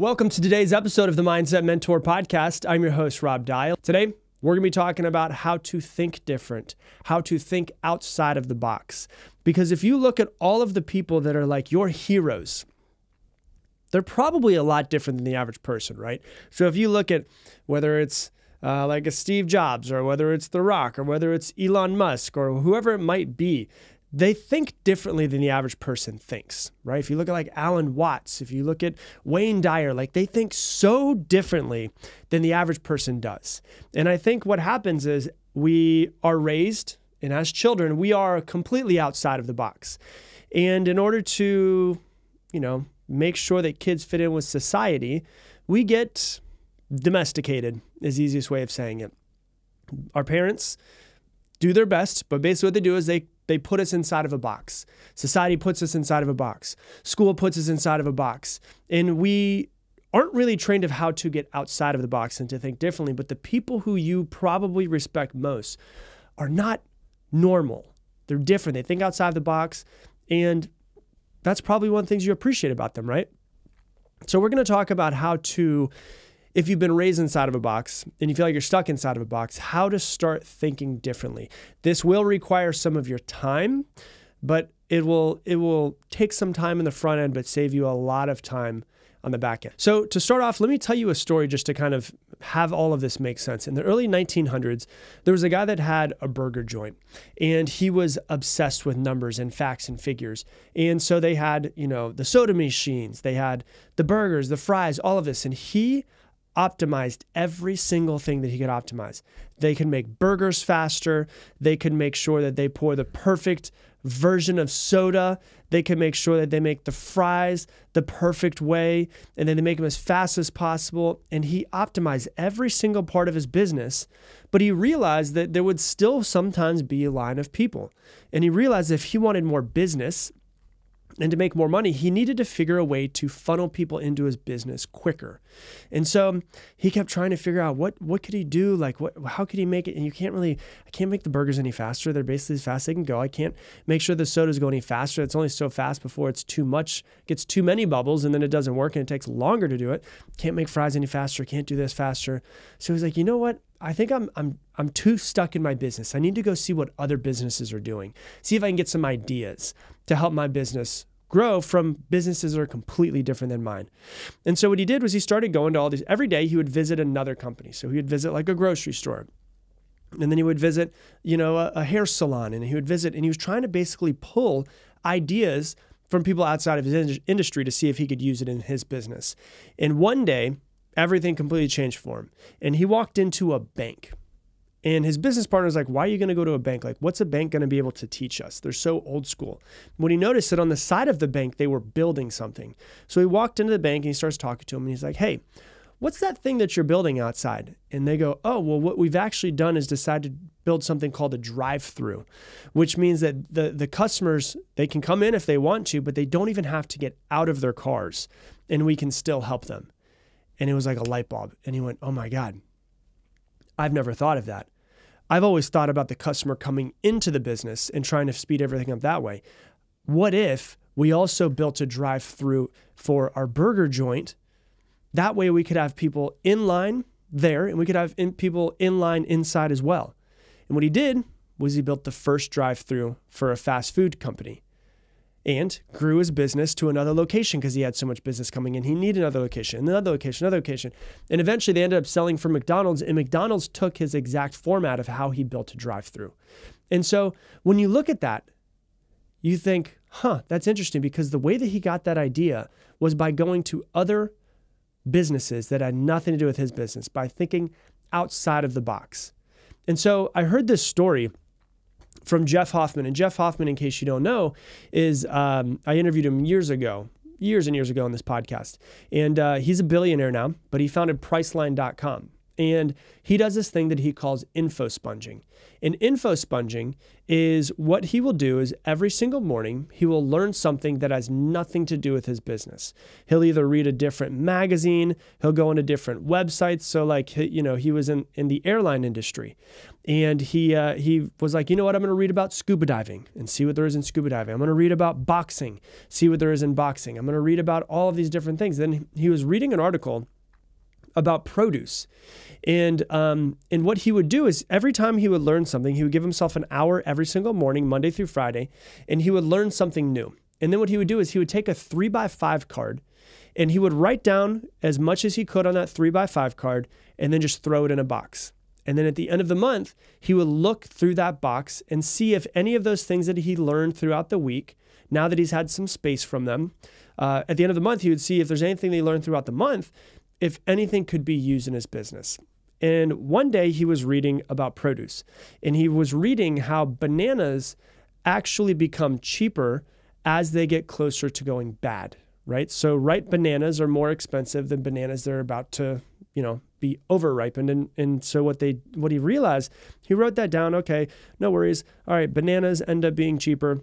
Welcome to today's episode of the Mindset Mentor Podcast. I'm your host, Rob Dial. Today, we're going to be talking about how to think different, how to think outside of the box. Because if you look at all of the people that are like your heroes, they're probably a lot different than the average person, right? So if you look at whether it's like a Steve Jobs or whether it's The Rock or whether it's Elon Musk or whoever it might be, they think differently than the average person thinks, right? If you look at like Alan Watts, if you look at Wayne Dyer, like they think so differently than the average person does. And I think what happens is we are raised, and as children, we are completely outside of the box. And in order to, make sure that kids fit in with society, we get domesticated is the easiest way of saying it. Our parents do their best, but basically what they do is they put us inside of a box. Society puts us inside of a box. School puts us inside of a box. And we aren't really trained of how to get outside of the box and to think differently, but the people who you probably respect most are not normal. They're different. They think outside the box, and that's probably one of the things you appreciate about them, right? So we're going to talk about how to, if you've been raised inside of a box and you feel like you're stuck inside of a box, how to start thinking differently. This will require some of your time, but it will take some time in the front end, but save you a lot of time on the back end. So to start off, let me tell you a story just to kind of have all of this make sense. In the early 1900s, there was a guy that had a burger joint, and he was obsessed with numbers and facts and figures. And so they had, the soda machines, they had the burgers, the fries, all of this. And he optimized every single thing that he could optimize. They could make burgers faster. They could make sure that they pour the perfect version of soda. They could make sure that they make the fries the perfect way, and then they make them as fast as possible. And he optimized every single part of his business, but he realized that there would still sometimes be a line of people. And he realized if he wanted more business and to make more money, he needed to figure a way to funnel people into his business quicker. And so he kept trying to figure out what could he do? Like how could he make it? And I can't make the burgers any faster. They're basically as fast as they can go. I can't make sure the sodas go any faster. It's only so fast before it's too much, gets too many bubbles, and then it doesn't work and it takes longer to do it. Can't make fries any faster. Can't do this faster. So he's like, you know what? I think I'm too stuck in my business. I need to go see what other businesses are doing. See if I can get some ideas to help my business grow from businesses that are completely different than mine. And so what he did was he started going to all these, every day he would visit another company. So he would visit like a grocery store, and then he would visit, a hair salon, and he would visit, and he was trying to basically pull ideas from people outside of his industry to see if he could use it in his business. And one day, everything completely changed for him. And he walked into a bank, and his business partner was like, why are you going to go to a bank? Like, what's a bank going to be able to teach us? They're so old school. When he noticed that on the side of the bank, they were building something. So he walked into the bank and he starts talking to him, and he's like, hey, what's that thing that you're building outside? And they go, oh, well, what we've actually done is decide to build something called a drive-through, which means that the customers, they can come in if they want to, but they don't even have to get out of their cars, and we can still help them. And it was like a light bulb. And he went, oh my God, I've never thought of that. I've always thought about the customer coming into the business and trying to speed everything up that way. What if we also built a drive-through for our burger joint? That way we could have people in line there, and we could have people in line inside as well. And what he did was he built the first drive-through for a fast food company, and grew his business to another location because he had so much business coming in. He needed another location, another location, another location. And eventually they ended up selling for McDonald's, and McDonald's took his exact format of how he built a drive-through. And so when you look at that, you think, huh, that's interesting, because the way that he got that idea was by going to other businesses that had nothing to do with his business, by thinking outside of the box. And so I heard this story from Jeff Hoffman. And Jeff Hoffman, in case you don't know, is I interviewed him years and years ago on this podcast. And he's a billionaire now, but he founded Priceline.com. And he does this thing that he calls info sponging. And info sponging is what he will do is every single morning, he will learn something that has nothing to do with his business. He'll either read a different magazine, he'll go into different websites. So like, you know, he was in the airline industry and he was like, you know what, I'm going to read about scuba diving and see what there is in scuba diving. I'm going to read about boxing, see what there is in boxing. I'm going to read about all of these different things. Then he was reading an article about produce. And what he would do is every time he would learn something, he would give himself an hour every single morning, Monday through Friday, and he would learn something new. And then what he would do is he would take a 3x5 card and he would write down as much as he could on that 3x5 card and then just throw it in a box. And then at the end of the month, he would look through that box and see if any of those things that he learned throughout the week, now that he's had some space from them, at the end of the month, he would see if there's anything they learned throughout the month, if anything could be used in his business. And one day he was reading about produce and he was reading how bananas actually become cheaper as they get closer to going bad, right? So ripe bananas are more expensive than bananas that are about to, you know, be overripened. And so what he realized, he wrote that down. Okay, no worries. All right, bananas end up being cheaper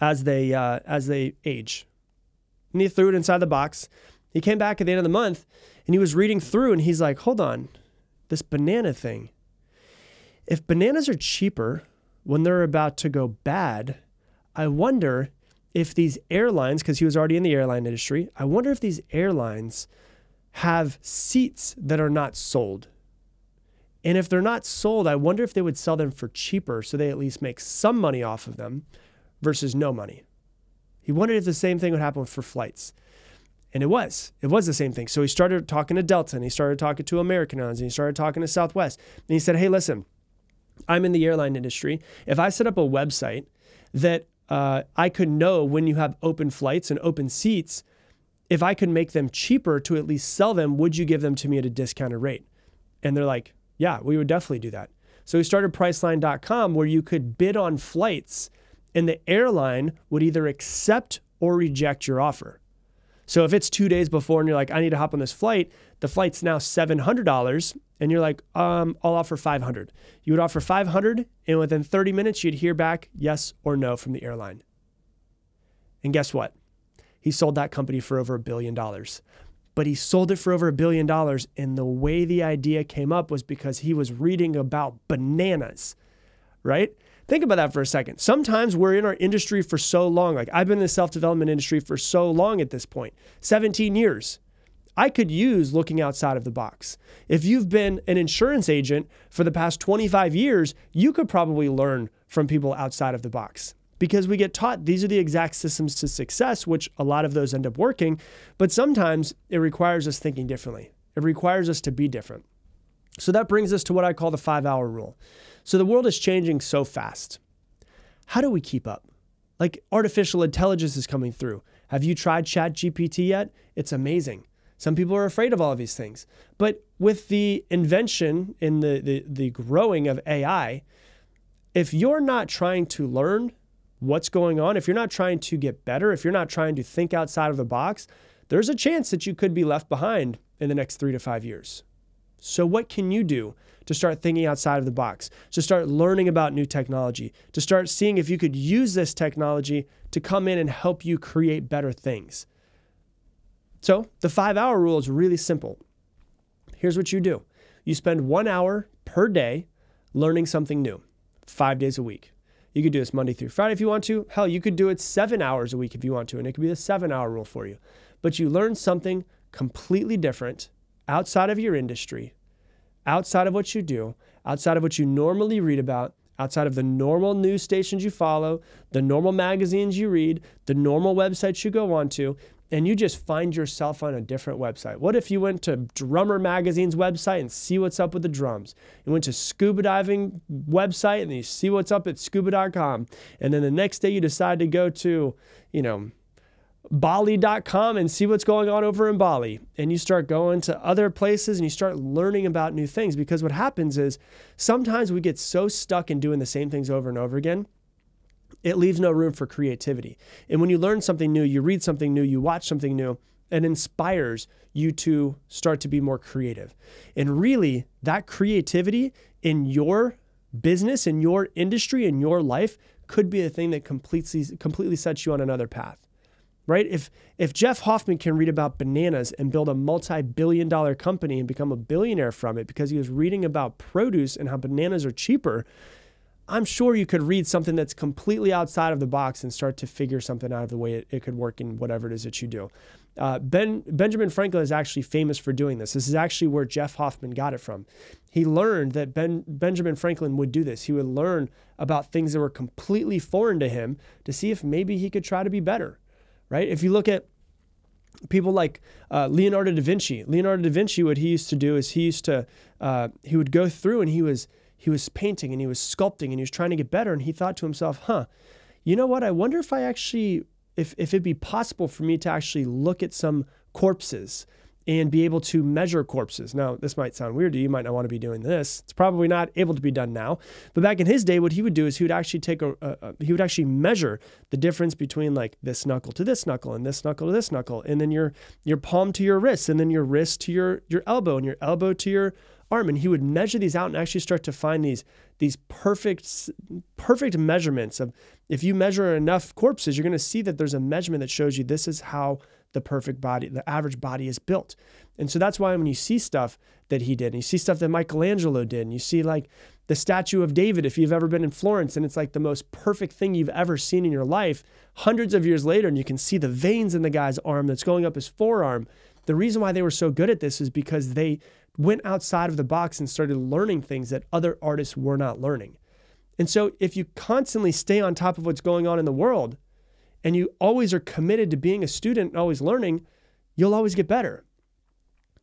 as they age. And he threw it inside the box. He came back at the end of the month and he was reading through and he's like, hold on, this banana thing. If bananas are cheaper when they're about to go bad, I wonder if these airlines, because he was already in the airline industry, I wonder if these airlines have seats that are not sold. And if they're not sold, I wonder if they would sell them for cheaper so they at least make some money off of them versus no money. He wondered if the same thing would happen for flights. And it was the same thing. So he started talking to Delta and he started talking to American Airlines and he started talking to Southwest. And he said, hey, listen, I'm in the airline industry. If I set up a website that I could know when you have open flights and open seats, if I could make them cheaper to at least sell them, would you give them to me at a discounted rate? And they're like, yeah, we would definitely do that. So he started Priceline.com where you could bid on flights and the airline would either accept or reject your offer. So if it's 2 days before and you're like, I need to hop on this flight, the flight's now $700 and you're like, I'll offer $500. You would offer $500 and within 30 minutes, you'd hear back yes or no from the airline. And guess what? He sold that company for over $1 billion, but he sold it for over $1 billion. And the way the idea came up was because he was reading about bananas, right? Think about that for a second. Sometimes we're in our industry for so long. Like I've been in the self-development industry for so long at this point, 17 years. I could use looking outside of the box. If you've been an insurance agent for the past 25 years, you could probably learn from people outside of the box because we get taught these are the exact systems to success, which a lot of those end up working, but sometimes it requires us thinking differently. It requires us to be different. So that brings us to what I call the 5-hour rule. So the world is changing so fast. How do we keep up? Like artificial intelligence is coming through. Have you tried ChatGPT yet? It's amazing. Some people are afraid of all of these things. But with the invention and the growing of AI, if you're not trying to learn what's going on, if you're not trying to get better, if you're not trying to think outside of the box, there's a chance that you could be left behind in the next 3 to 5 years. So what can you do to start thinking outside of the box, to start learning about new technology, to start seeing if you could use this technology to come in and help you create better things? So the 5-hour rule is really simple. Here's what you do. You spend 1 hour per day learning something new, 5 days a week. You could do this Monday through Friday if you want to. Hell, you could do it 7 hours a week if you want to, and it could be the 7-hour rule for you. But you learn something completely different outside of your industry, outside of what you do, outside of what you normally read about, outside of the normal news stations you follow, the normal magazines you read, the normal websites you go onto, and you just find yourself on a different website. What if you went to Drummer Magazine's website and see what's up with the drums? You went to Scuba Diving website and you see what's up at scuba.com. And then the next day you decide to go to, you know, Bali.com and see what's going on over in Bali. And you start going to other places and you start learning about new things, because what happens is sometimes we get so stuck in doing the same things over and over again, it leaves no room for creativity. And when you learn something new, you read something new, you watch something new, and inspires you to start to be more creative. And really, that creativity in your business, in your industry, in your life could be the thing that completely sets you on another path, right? If Jeff Hoffman can read about bananas and build a multi-billion-dollar company and become a billionaire from it because he was reading about produce and how bananas are cheaper, I'm sure you could read something that's completely outside of the box and start to figure something out of the way it could work in whatever it is that you do. Benjamin Franklin is actually famous for doing this. This is actually where Jeff Hoffman got it from. He learned that Benjamin Franklin would do this. He would learn about things that were completely foreign to him to see if maybe he could try to be better, right? If you look at people like Leonardo da Vinci, what he used to do is he would go through and he was painting and he was sculpting and he was trying to get better. And he thought to himself, huh, you know what? I wonder if I actually, if it'd be possible for me to actually look at some corpses and be able to measure corpses. Now, this might sound weird to you. You might not want to be doing this. It's probably not able to be done now. But back in his day, what he would do is he would actually take he would actually measure the difference between like this knuckle to this knuckle and this knuckle to this knuckle, and then your palm to your wrist, and then your wrist to your elbow, and your elbow to your arm, and he would measure these out and actually start to find these perfect measurements of, if you measure enough corpses, you're going to see that there's a measurement that shows you this is how the perfect body, the average body, is built. And so that's why when you see stuff that he did, and you see stuff that Michelangelo did, and you see like the statue of David, if you've ever been in Florence, and it's like the most perfect thing you've ever seen in your life, hundreds of years later, and you can see the veins in the guy's arm that's going up his forearm. The reason why they were so good at this is because they went outside of the box and started learning things that other artists were not learning. And so if you constantly stay on top of what's going on in the world and you always are committed to being a student and always learning, you'll always get better.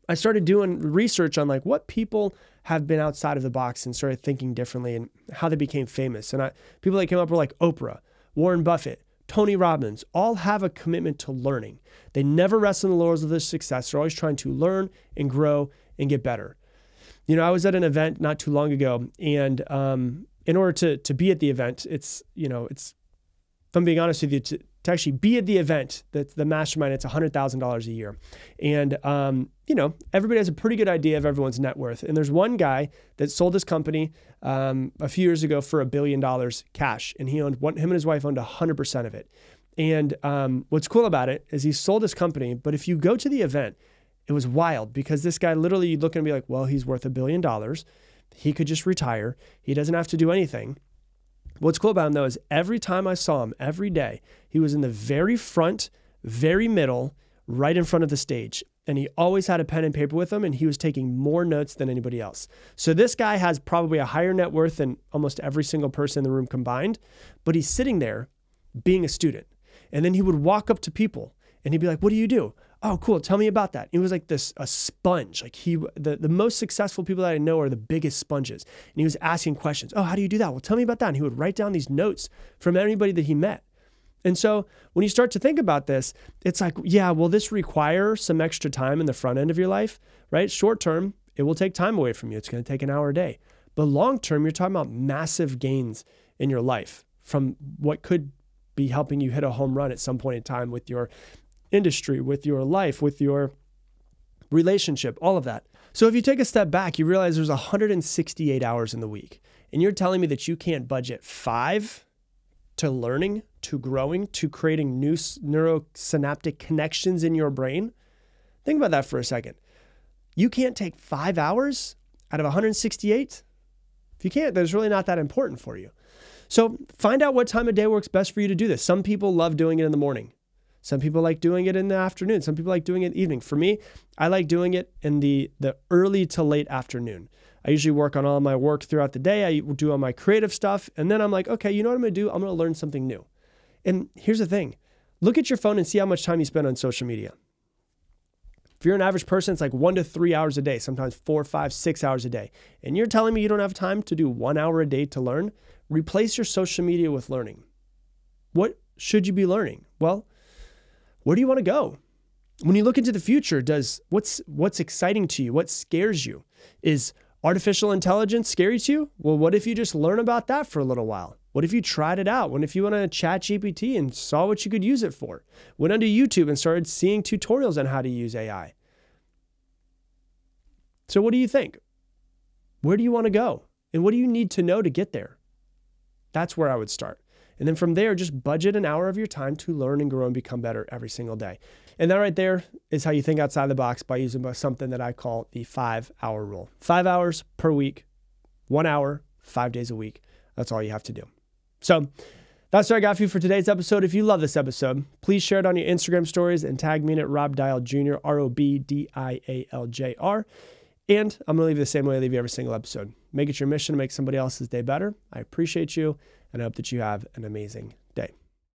I started doing research on like what people have been outside of the box and started thinking differently and how they became famous. And people that came up were like Oprah, Warren Buffett, Tony Robbins, all have a commitment to learning. They never rest on the laurels of their success. They're always trying to learn and grow and get better. You know, I was at an event not too long ago, and in order to be at the event, if I'm being honest with you, to actually be at the event, that's the mastermind, it's $100,000 a year. And, you know, everybody has a pretty good idea of everyone's net worth. And there's one guy that sold this company a few years ago for $1 billion cash. And he owned, him and his wife owned 100% of it. And what's cool about it is he sold this company, but if you go to the event, it was wild because this guy literally, you'd look and be like, well, he's worth $1 billion. He could just retire. He doesn't have to do anything. What's cool about him though is every time I saw him, every day, he was in the very front, very middle, right in front of the stage. And he always had a pen and paper with him, and he was taking more notes than anybody else. So this guy has probably a higher net worth than almost every single person in the room combined, but he's sitting there being a student. And then he would walk up to people and he'd be like, what do you do? Oh, cool. Tell me about that. It was like a sponge. Like the most successful people that I know are the biggest sponges. And he was asking questions. Oh, how do you do that? Well, tell me about that. And he would write down these notes from everybody that he met. And so when you start to think about this, it's like, yeah, will this require some extra time in the front end of your life, right? Short term, it will take time away from you. It's going to take an hour a day. But long term, you're talking about massive gains in your life from what could be helping you hit a home run at some point in time with your industry, with your life, with your relationship, all of that. So if you take a step back, you realize there's 168 hours in the week, and you're telling me that you can't budget 5 to learning, to growing, to creating new neurosynaptic connections in your brain. Think about that for a second. You can't take 5 hours out of 168? If you can't, that's really not that important for you. So find out what time of day works best for you to do this. Some people love doing it in the morning. Some people like doing it in the afternoon. Some people like doing it in the evening. For me, I like doing it in the early to late afternoon. I usually work on all my work throughout the day. I do all my creative stuff. And then I'm like, okay, you know what I'm going to do? I'm going to learn something new. And here's the thing. Look at your phone and see how much time you spend on social media. If you're an average person, it's like 1 to 3 hours a day, sometimes 4, 5, 6 hours a day. And you're telling me you don't have time to do 1 hour a day to learn? Replace your social media with learning. What should you be learning? Well, where do you want to go? When you look into the future, what's exciting to you? What scares you? Is artificial intelligence scary to you? Well, what if you just learn about that for a little while? What if you tried it out? What if you went on ChatGPT and saw what you could use it for? Went onto YouTube and started seeing tutorials on how to use AI? So what do you think? Where do you want to go? And what do you need to know to get there? That's where I would start. And then from there, just budget an hour of your time to learn and grow and become better every single day. And that right there is how you think outside the box by using something that I call the 5-hour rule. 5 hours per week, 1 hour, 5 days a week. That's all you have to do. So that's what I got for you for today's episode. If you love this episode, please share it on your Instagram stories and tag me in at Rob Dial Jr., ROBDIALJR. And I'm going to leave you the same way I leave you every single episode. Make it your mission to make somebody else's day better. I appreciate you, and I hope that you have an amazing day.